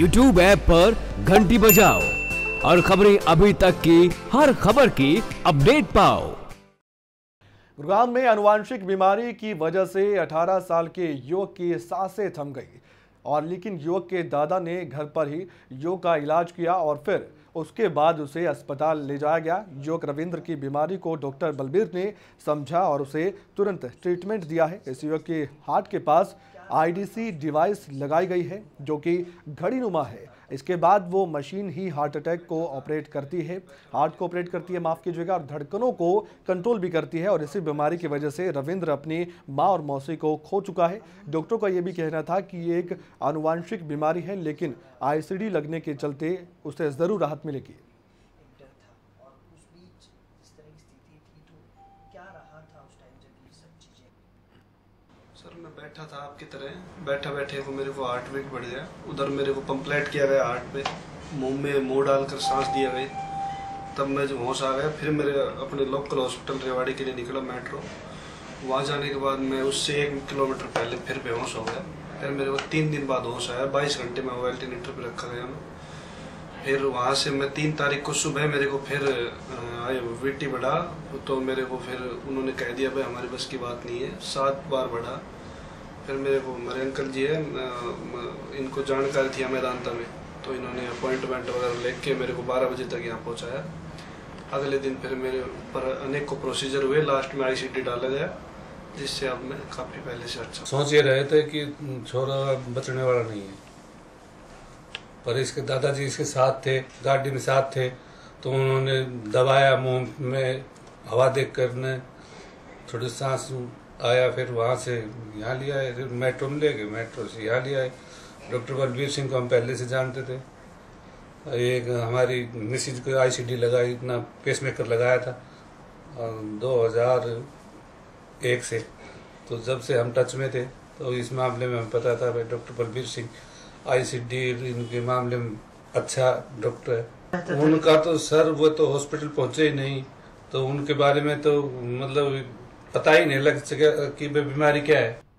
YouTube app पर घंटी बजाओ और खबरें अभी तक की हर खबर की अपडेट पाओ। गुरुग्राम में अनुवांशिक बीमारी की वजह से 18 साल के युवक की सांसें थम गई और लेकिन युवक के दादा ने घर पर ही युवक का इलाज किया और फिर उसके बाद उसे अस्पताल ले जाया गया। युवक रविंद्र की बीमारी को डॉक्टर बलबीर ने समझा और उसे तुरंत ट्रीटमेंट दिया है। इस युवक के हार्ट के पास आईडीसी डिवाइस लगाई गई है जो कि घड़ी नुमा है। इसके बाद वो मशीन ही हार्ट अटैक को ऑपरेट करती है, हार्ट को ऑपरेट करती है, माफ़ कीजिएगा, और धड़कनों को कंट्रोल भी करती है। और इसी बीमारी की वजह से रविंद्र अपनी माँ और मौसी को खो चुका है। डॉक्टरों का ये भी कहना था कि ये एक आनुवांशिक बीमारी है, लेकिन आईसीडी लगने के चलते उसे ज़रूर राहत मिलेगी। सर, मैं बैठा था आपकी तरह, बैठा बैठे वो मेरे को हार्ट बीट बढ़ गया, उधर मेरे को पंपलेट किया गया हार्ट पे, मुंह में मुँह डालकर सांस दिया गया, तब मैं जो होश आ गया। फिर मेरे अपने लोकल हॉस्पिटल रेवाड़ी के लिए निकला मेट्रो, वहाँ जाने के बाद मैं उससे 1 किलोमीटर पहले फिर बेहोश हो गया। फिर मेरे को 3 दिन बाद होश आया, 22 घंटे में वेंटिलेटर पर रखा गया मैं। फिर वहाँ से मैं 3 तारीख को सुबह मेरे को फिर वीटी बढ़ा, तो मेरे को फिर उन्होंने कह दिया भाई हमारे बस की बात नहीं है, 7 बार बढ़ा। फिर मेरे को मेरे अंकल जी है, इनको जानकारी थी मैदानता में, तो इन्होंने अपॉइंटमेंट वगैरह ले के मेरे को 12 बजे तक यहाँ पहुँचाया। अगले दिन फिर मेरे ऊपर अनेकों प्रोसीजर हुए, लास्ट में आईसीडी डाला गया, जिससे अब मैं काफ़ी पहले से अच्छा। सोच ये रहे थे कि छोरा बचने वाला नहीं है, पर इसके दादाजी इसके साथ थे, गाड़ी में साथ थे, तो उन्होंने दबाया मुंह में, हवा देखकर ने थोड़ी सांस आया, फिर वहाँ से यहाँ लिया है, फिर मेट्रो में ले गए, मेट्रो से यहाँ लिया है। डॉक्टर बलबीर सिंह को हम पहले से जानते थे, एक हमारी मिसिज को आईसीडी लगाई, इतना पेसमेकर लगाया था 2001 से, तो जब से हम टच में थे तो इस मामले में हमें पता था भाई डॉक्टर बलबीर सिंह आईसीडी इनके मामले में अच्छा डॉक्टर है। उनका तो सर वो तो हॉस्पिटल पहुंचे ही नहीं, तो उनके बारे में तो मतलब पता ही नहीं लग सका कि बीमारी क्या है।